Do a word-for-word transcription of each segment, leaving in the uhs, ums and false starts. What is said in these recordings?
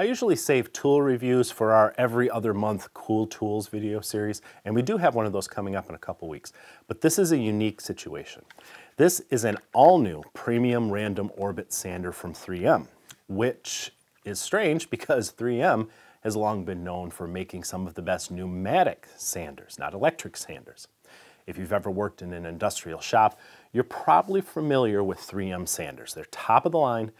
I usually save tool reviews for our every other month cool tools video series, and we do have one of those coming up in a couple weeks, but this is a unique situation. This is an all-new premium random orbit sander from three M, which is strange because three M has long been known for making some of the best pneumatic sanders, not electric sanders. If you've ever worked in an industrial shop, you're probably familiar with three M sanders. They're top of the line,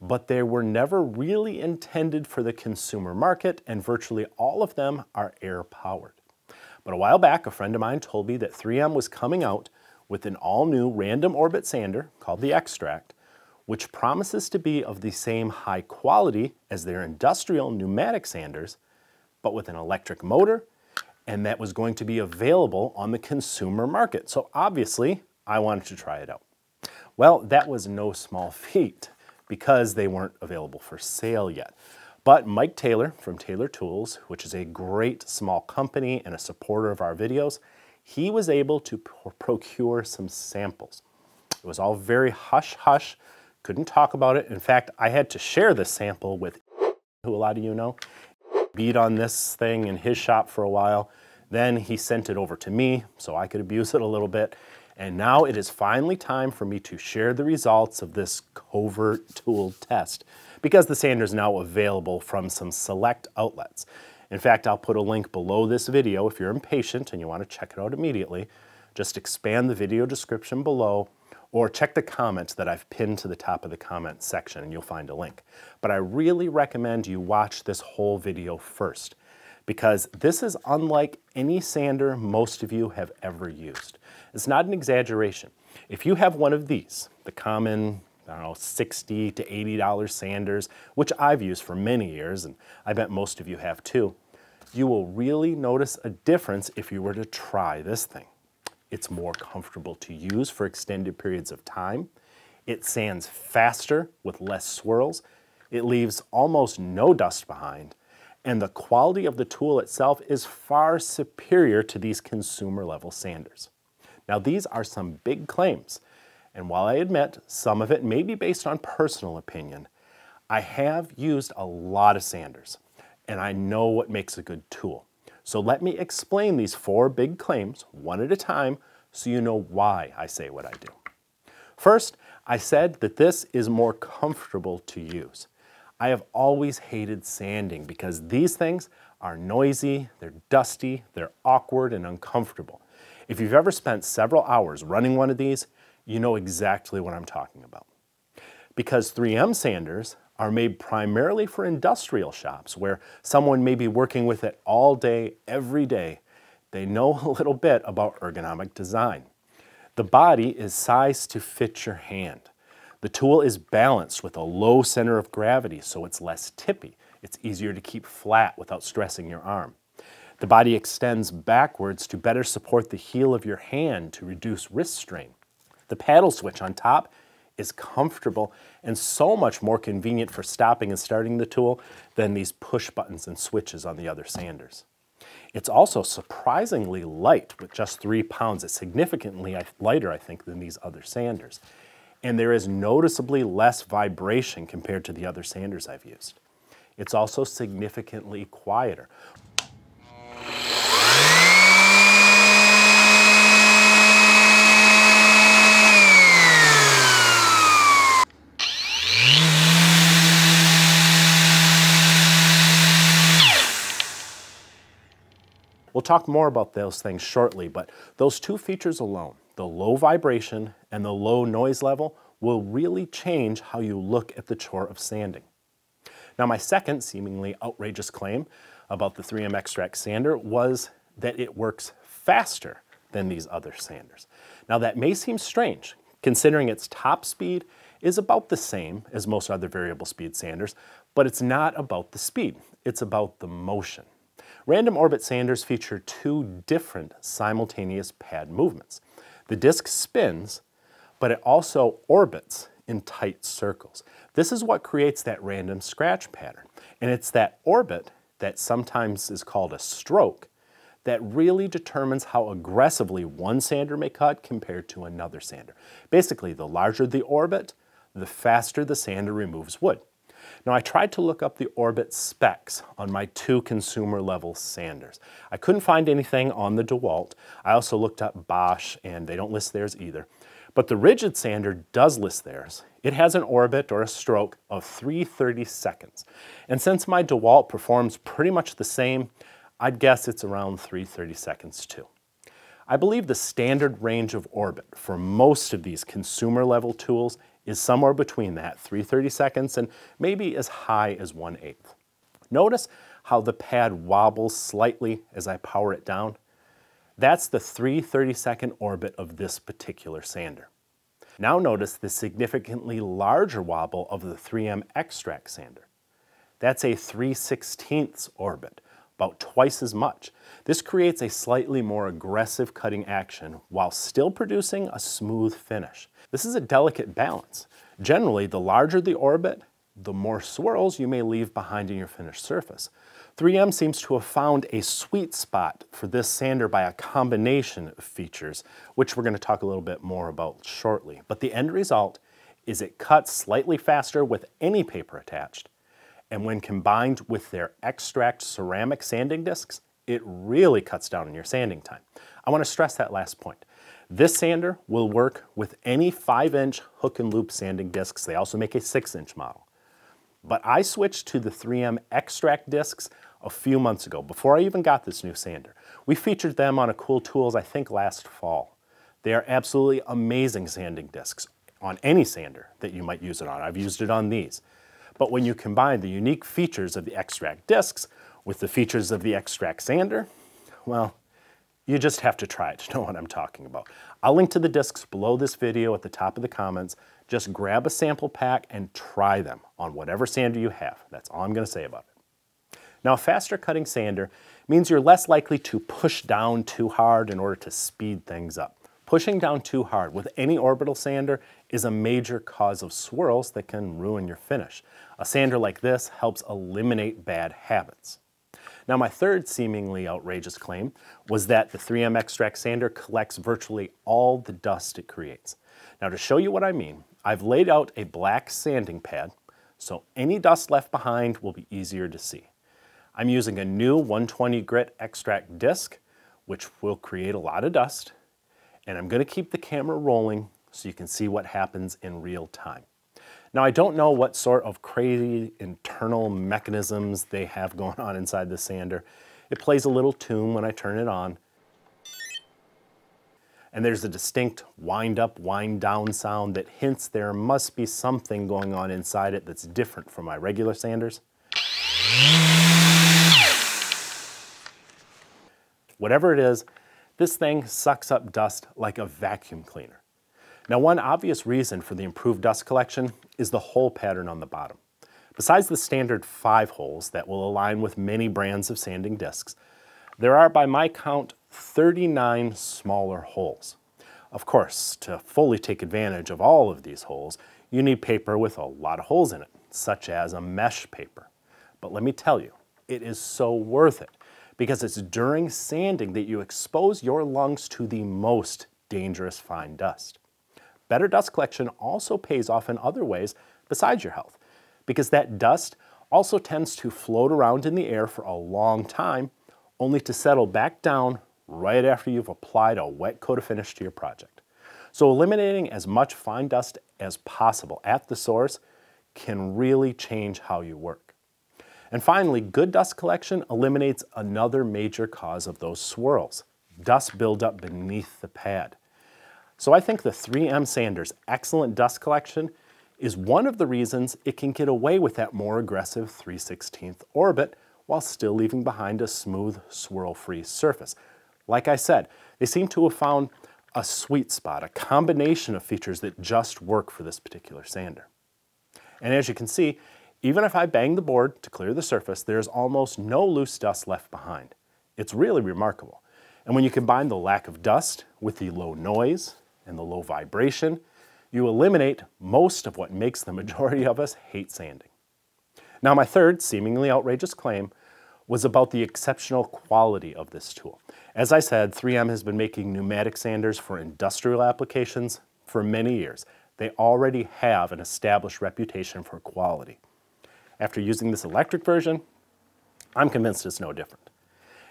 but they were never really intended for the consumer market, and virtually all of them are air-powered. But a while back, a friend of mine told me that three M was coming out with an all-new random orbit sander called the Xtract, which promises to be of the same high quality as their industrial pneumatic sanders, but with an electric motor, and that was going to be available on the consumer market. So obviously, I wanted to try it out. Well, that was no small feat, because they weren't available for sale yet. But Mike Taylor from Taylor Tools, which is a great small company and a supporter of our videos, he was able to procure some samples. It was all very hush-hush, couldn't talk about it. In fact, I had to share this sample with who a lot of you know, beat on this thing in his shop for a while. Then he sent it over to me so I could abuse it a little bit. And now it is finally time for me to share the results of this covert tool test, because the sander is now available from some select outlets. In fact, I'll put a link below this video if you're impatient and you want to check it out immediately. Just expand the video description below or check the comments that I've pinned to the top of the comments section and you'll find a link. But I really recommend you watch this whole video first, because this is unlike any sander most of you have ever used. It's not an exaggeration. If you have one of these, the common, I don't know, sixty to eighty dollar sanders, which I've used for many years, and I bet most of you have too, you will really notice a difference if you were to try this thing. It's more comfortable to use for extended periods of time. It sands faster with less swirls. It leaves almost no dust behind. And the quality of the tool itself is far superior to these consumer level sanders. Now, these are some big claims, and while I admit some of it may be based on personal opinion, I have used a lot of sanders, and I know what makes a good tool. So let me explain these four big claims one at a time so you know why I say what I do. First, I said that this is more comfortable to use. I have always hated sanding because these things are noisy, they're dusty, they're awkward and uncomfortable. If you've ever spent several hours running one of these, you know exactly what I'm talking about. Because three M sanders are made primarily for industrial shops where someone may be working with it all day, every day, they know a little bit about ergonomic design. The body is sized to fit your hand. The tool is balanced with a low center of gravity, so it's less tippy. It's easier to keep flat without stressing your arm. The body extends backwards to better support the heel of your hand to reduce wrist strain. The paddle switch on top is comfortable and so much more convenient for stopping and starting the tool than these push buttons and switches on the other sanders. It's also surprisingly light with just three pounds. It's significantly lighter, I think, than these other sanders. And there is noticeably less vibration compared to the other sanders I've used. It's also significantly quieter. We'll talk more about those things shortly, but those two features alone, the low vibration and the low noise level, will really change how you look at the chore of sanding. Now, my second seemingly outrageous claim about the three M Xtract sander was that it works faster than these other sanders. Now, that may seem strange, considering its top speed is about the same as most other variable speed sanders, but it's not about the speed, it's about the motion. Random orbit sanders feature two different simultaneous pad movements. The disc spins, but it also orbits in tight circles. This is what creates that random scratch pattern. And it's that orbit that sometimes is called a stroke that really determines how aggressively one sander may cut compared to another sander. Basically, the larger the orbit, the faster the sander removes wood. Now I tried to look up the Orbit specs on my two consumer level sanders. I couldn't find anything on the DeWalt. I also looked up Bosch and they don't list theirs either. But the Rigid sander does list theirs. It has an orbit or a stroke of three thirty-seconds. And since my DeWalt performs pretty much the same, I'd guess it's around three thirty-seconds too. I believe the standard range of orbit for most of these consumer level tools is somewhere between that three thirty-seconds and maybe as high as one eighth. Notice how the pad wobbles slightly as I power it down. That's the three thirty-second orbit of this particular sander. Now notice the significantly larger wobble of the three M Xtract sander. That's a three sixteenths orbit, about twice as much. This creates a slightly more aggressive cutting action while still producing a smooth finish. This is a delicate balance. Generally, the larger the orbit, the more swirls you may leave behind in your finished surface. three M seems to have found a sweet spot for this sander by a combination of features, which we're going to talk a little bit more about shortly. But the end result is it cuts slightly faster with any paper attached, and when combined with their Xtract ceramic sanding discs, it really cuts down on your sanding time. I want to stress that last point. This sander will work with any five inch hook and loop sanding discs. They also make a six inch model. But I switched to the three M Xtract discs a few months ago, before I even got this new sander. We featured them on a Cool Tools, I think last fall. They are absolutely amazing sanding discs on any sander that you might use it on. I've used it on these. But when you combine the unique features of the Xtract discs with the features of the Xtract sander, well, you just have to try it to know what I'm talking about. I'll link to the discs below this video at the top of the comments. Just grab a sample pack and try them on whatever sander you have. That's all I'm going to say about it. Now, a faster cutting sander means you're less likely to push down too hard in order to speed things up. Pushing down too hard with any orbital sander is a major cause of swirls that can ruin your finish. A sander like this helps eliminate bad habits. Now, my third seemingly outrageous claim was that the three M Xtract sander collects virtually all the dust it creates. Now, to show you what I mean, I've laid out a black sanding pad, so any dust left behind will be easier to see. I'm using a new one twenty grit Xtract disc, which will create a lot of dust, and I'm going to keep the camera rolling so you can see what happens in real time. Now, I don't know what sort of crazy internal mechanisms they have going on inside the sander. It plays a little tune when I turn it on. And there's a distinct wind up, wind down sound that hints there must be something going on inside it that's different from my regular sanders. Whatever it is, this thing sucks up dust like a vacuum cleaner. Now, one obvious reason for the improved dust collection is the hole pattern on the bottom. Besides the standard five holes that will align with many brands of sanding discs, there are, by my count, thirty-nine smaller holes. Of course, to fully take advantage of all of these holes, you need paper with a lot of holes in it, such as a mesh paper. But let me tell you, it is so worth it, because it's during sanding that you expose your lungs to the most dangerous fine dust. Better dust collection also pays off in other ways besides your health, because that dust also tends to float around in the air for a long time, only to settle back down right after you've applied a wet coat of finish to your project. So eliminating as much fine dust as possible at the source can really change how you work. And finally, good dust collection eliminates another major cause of those swirls, dust buildup beneath the pad. So I think the three M sander's excellent dust collection is one of the reasons it can get away with that more aggressive three sixteenths orbit while still leaving behind a smooth, swirl-free surface. Like I said, they seem to have found a sweet spot, a combination of features that just work for this particular sander. And as you can see, even if I bang the board to clear the surface, there's almost no loose dust left behind. It's really remarkable. And when you combine the lack of dust with the low noise and the low vibration, you eliminate most of what makes the majority of us hate sanding. Now, my third seemingly outrageous claim was about the exceptional quality of this tool. As I said, three M has been making pneumatic sanders for industrial applications for many years. They already have an established reputation for quality. After using this electric version, I'm convinced it's no different.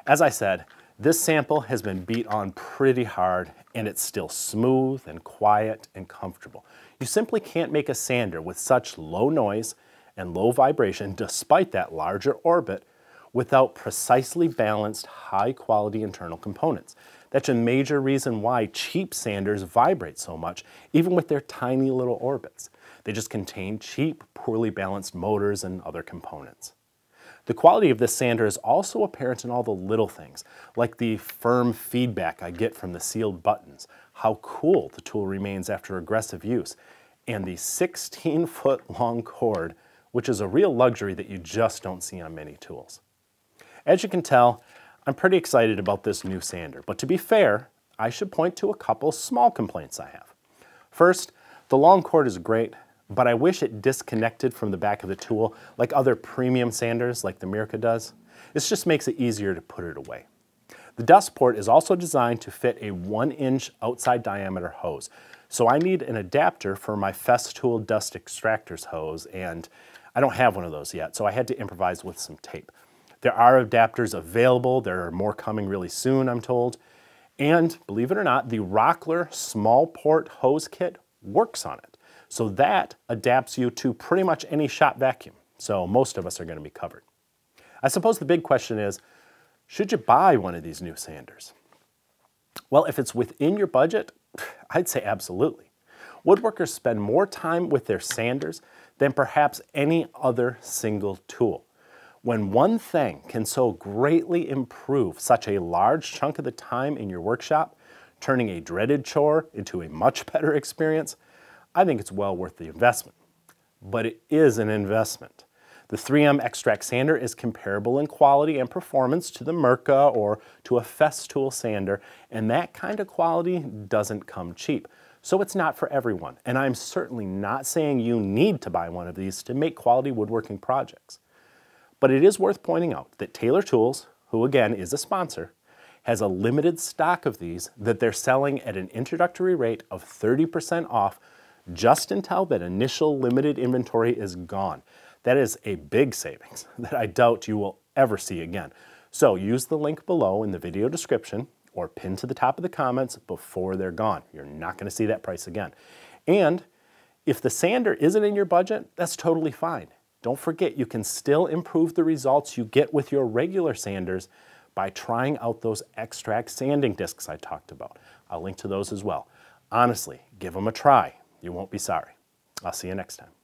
As I said, this sample has been beat on pretty hard, and it's still smooth and quiet and comfortable. You simply can't make a sander with such low noise and low vibration, despite that larger orbit, without precisely balanced, high-quality internal components. That's a major reason why cheap sanders vibrate so much, even with their tiny little orbits. They just contain cheap, poorly balanced motors and other components. The quality of this sander is also apparent in all the little things, like the firm feedback I get from the sealed buttons, how cool the tool remains after aggressive use, and the sixteen foot long cord, which is a real luxury that you just don't see on many tools. As you can tell, I'm pretty excited about this new sander, but to be fair, I should point to a couple small complaints I have. First, the long cord is great, but I wish it disconnected from the back of the tool like other premium sanders like the Mirka does. This just makes it easier to put it away. The dust port is also designed to fit a one inch outside diameter hose. So I need an adapter for my Festool dust extractors hose, and I don't have one of those yet, so I had to improvise with some tape. There are adapters available. There are more coming really soon, I'm told. And believe it or not, the Rockler small port hose kit works on it. So that adapts you to pretty much any shop vacuum. So most of us are going to be covered. I suppose the big question is, should you buy one of these new sanders? Well, if it's within your budget, I'd say absolutely. Woodworkers spend more time with their sanders than perhaps any other single tool. When one thing can so greatly improve such a large chunk of the time in your workshop, turning a dreaded chore into a much better experience, I think it's well worth the investment. But it is an investment. The three M Xtract sander is comparable in quality and performance to the Mirka or to a Festool sander, and that kind of quality doesn't come cheap. So it's not for everyone, and I'm certainly not saying you need to buy one of these to make quality woodworking projects. But it is worth pointing out that Taylor Tools, who again is a sponsor, has a limited stock of these that they're selling at an introductory rate of thirty percent off, just until that initial limited inventory is gone. That is a big savings that I doubt you will ever see again. So use the link below in the video description or pin to the top of the comments before they're gone. You're not going to see that price again. And if the sander isn't in your budget, that's totally fine. Don't forget, you can still improve the results you get with your regular sanders by trying out those Xtract sanding discs I talked about. I'll link to those as well. Honestly, give them a try. You won't be sorry. I'll see you next time.